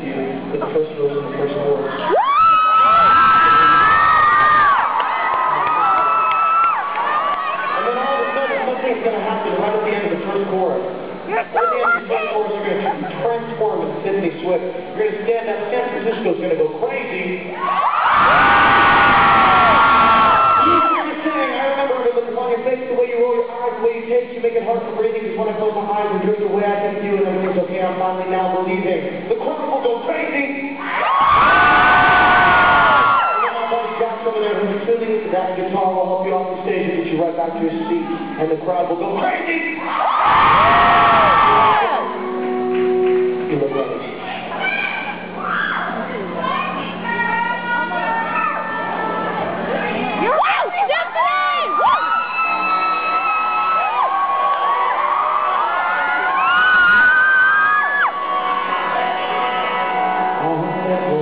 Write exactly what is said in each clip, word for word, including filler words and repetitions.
you the first rules and the first words. Something's going to happen right at the end of the first chorus. Right at the end of the first chorus, you're going to be transformed with Sydney Swift. You're going to stand up. San Francisco's going to go crazy. You're sitting, I remember the look on your face, the way you roll your eyes, the way you take, you make it hard for breathing, because when I close my eyes and drift away, I think you and everything's okay, I'm finally now believing. The chorus will go crazy. That guitar will help you off the stage and get you right back to your seat, and the crowd will go crazy! You look like a peach. You're out! That's the name! Woo! I remember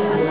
what you were.